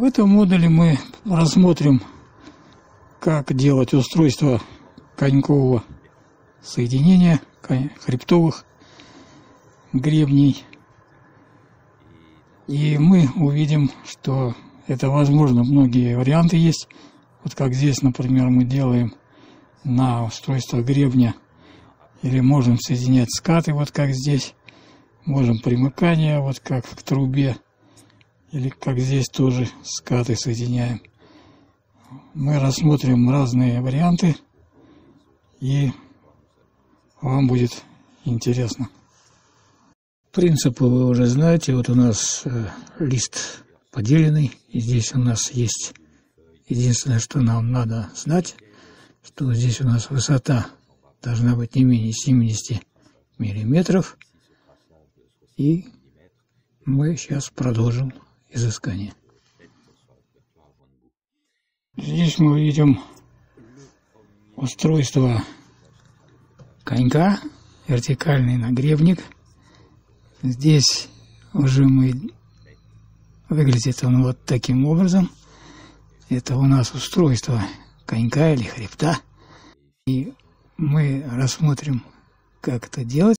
В этом модуле мы рассмотрим, как делать устройство конькового соединения, хребтовых гребней. И мы увидим, что это возможно, многие варианты есть. Вот как здесь, например, мы делаем на устройство гребня, или можем соединять скаты, вот как здесь, можем примыкание, вот как к трубе, или как здесь тоже скаты соединяем. Мы рассмотрим разные варианты, и вам будет интересно. Принципы вы уже знаете. Вот у нас лист поделенный, и здесь у нас есть единственное, что нам надо знать, что здесь у нас высота должна быть не менее 70 миллиметров. И мы сейчас продолжим изыскание. Здесь мы видим устройство конька, вертикальный нагревник. Здесь уже выглядит он вот таким образом. Это у нас устройство конька или хребта. И мы рассмотрим, как это делать.